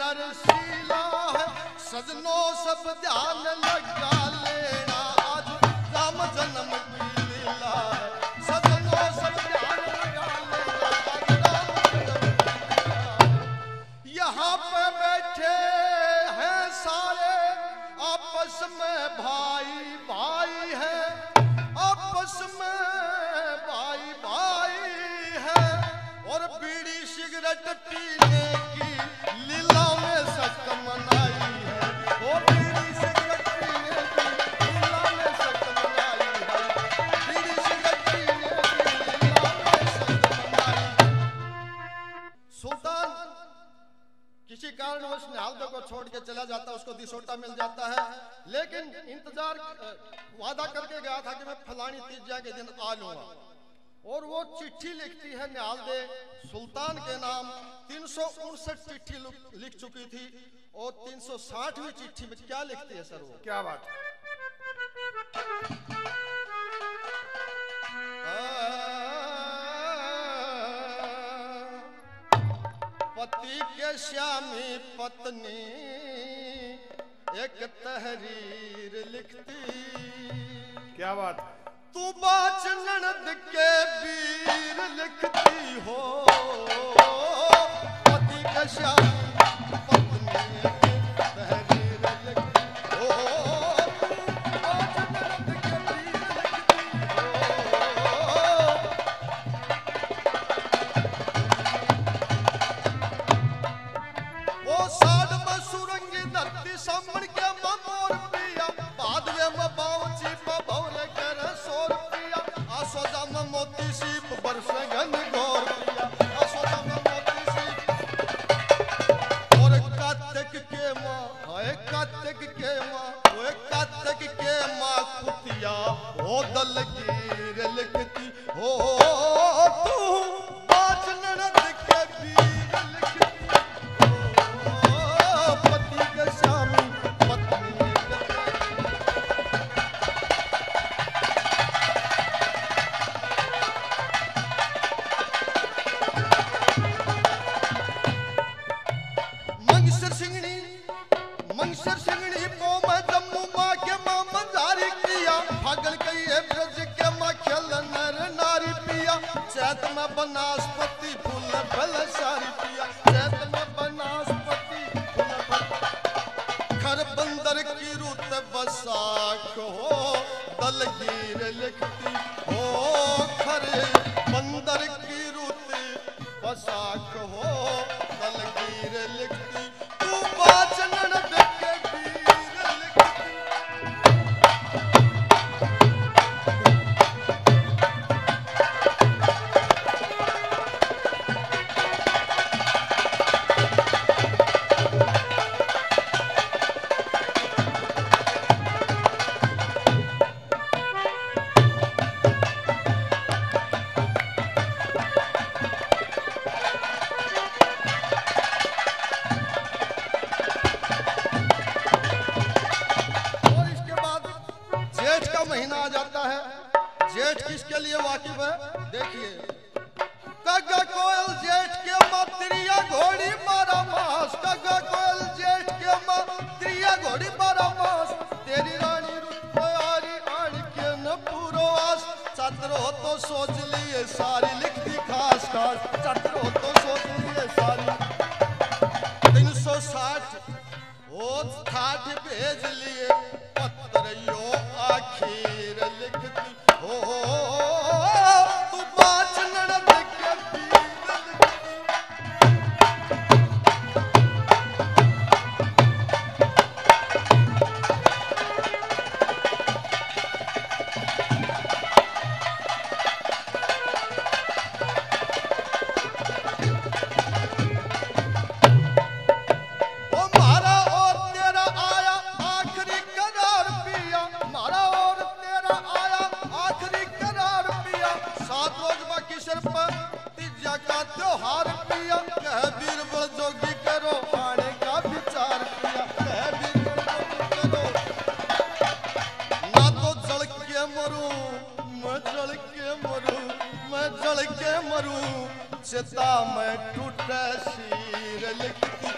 नरसीला है सजनो सब ध्यान लगा लेना आज राम जन्म की लीला है सजनो सब ध्यान लगा लेना आज राम जन्म की लीला है। यहाँ पे बैठे हैं सारे आपस में भाई भाई है आपस में भाई भाई है और बीड़ी सिगरेट पीने की लीला में सख्त मनाई है और बीड़ी सिगरेट पीने की लीला में सख्त मनाई है बीड़ी सिगरेट पीने की लीला में सख्त मनाई। सुल्तान किसी कारणवश निहालदे को छोड़ के चला जाता उसको दिसोटा मिल जाता है लेकिन इंतजार वादा करके गया था कि मैं फलानी 3 के दिन आ लूंगा और वो चिट्ठी लिखती है निहालदे सुल्तान के नाम 359 चिट्ठी लिख चुकी थी और 360वीं चिट्ठी में क्या लिखती है सर वो क्या बात पति के श्यामी पत्नी एक तहरीर लिखती क्या बात तू बाच ननद के वीर लिखती हो पति के श्यामी पत्नी एक तहरीर लिखती हो बाच ननद के वीर लिखती हो वो साढ़ बसुरंगी धरती सामण के ममोर पिया बाद में बावची बभौरे कर सोर पिया आसोजा में मोती सी बरसगन गौर पिया आसोजा में मोती सी और कातिक के माँ हाय कातिक के माँ वो कातिक के माँ कुतिया ओ दलगीर लिखती हो तू बाच ननद के वीर लिखती हो पति के सामने बनास्पति फूल फल सारी पिया चैत में बनास्पति फूल फल घर बंदर की रुत बसाख हो दलगीर लिखती हो घर बंदर की रुत बसाख हो दलगीर लिखती तू बाचन के वीर लिखती चेता में टूटा शीर लिखती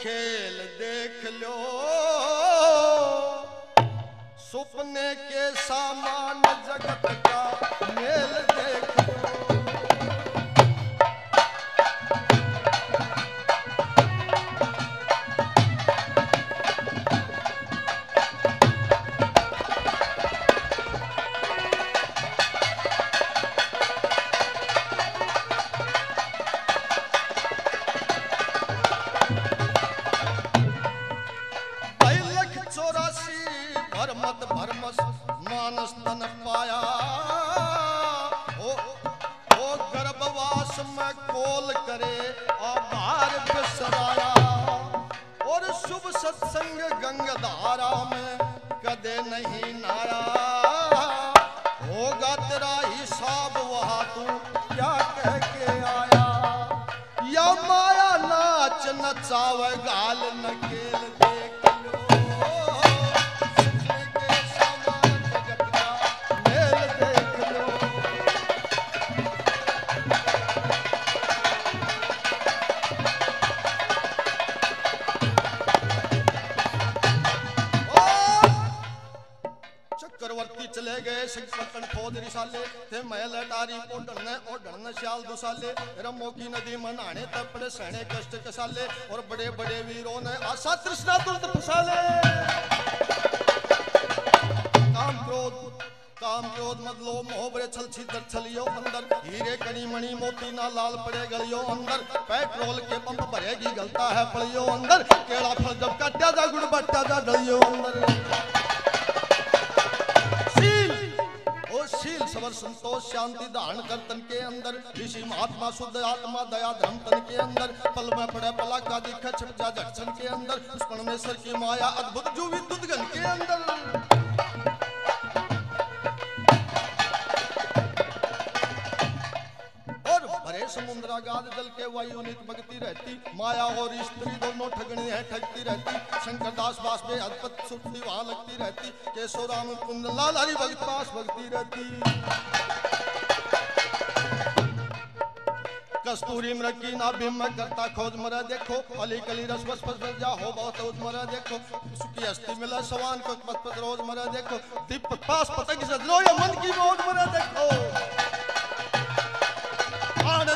کھیل دیکھ لو سپنے کے سامان جگت کا میل دیکھ لو سہنے کشت کسالے اور بڑے بڑے ویروں نے آسا ترسنا درد پسالے کام کرود مدلو محبرے چھلچھی در چھلیو اندر ہیرے کنی منی موتی نہ لال پڑے گلیو اندر پیٹرول کے پمپ بھرے گی گلتا ہے پڑیو اندر کیڑا پھل جب کٹیا جا گڑ بٹیا جا ڈلیو اندر سیل سور سنتوش شانتی دھان کر تن کے اندر ریشی مہاتما سدھ آتما دیا دھم تن کے اندر پل میں پڑے پلا کا دکھا چھپ جا جھٹسن کے اندر اس پرمیشر کی مایا ادبھت جوی ددگن کے اندر سمندرہ گاد جل کے وائیونیت بگتی رہتی مایا اور عشتری دونوں ٹھگنی ہے ٹھگتی رہتی شنکر داس باس میں عدبت سٹھی وہاں لگتی رہتی کیسو رام کندن لال ہری بگت پاس بگتی رہتی کستوری مرکی نابیم میں کرتا کھوج مرہ دیکھو علی کلی رس بس بس بس جا ہو بہت اوز مرہ دیکھو سکی ہستی ملہ سوان کو بس بس روز مرہ دیکھو دیپ پاس پتک زدلو یا من کی موج مرہ دیکھو آنے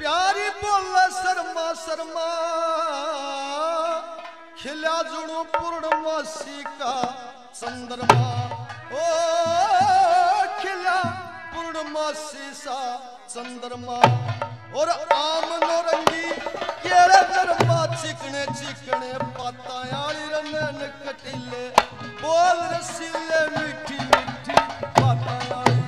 प्यारी शर्मा खिला जुड़ू पूर्णमासी का चंद्रमा ओ खिला पूर्णमासी सा चंद्रमा और आमनो रंगी केड़ा दरमा चिकने चिकने पातायाली रनन कटिले बोल रसीले मीठी मीठी पातायाली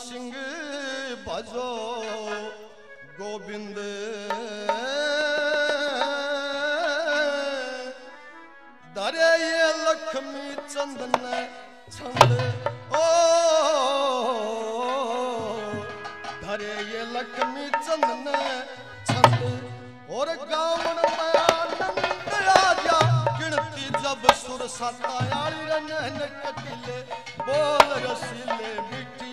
सिंह भजो गोविंद दरे ये लक्ष्मी चंदन छंद ओ दरे ये लक्ष्मी चंदन छंद और गावन में आनंद राजा गिनती जब सुर सतायाली रन कटिले बोल रसीले मिठी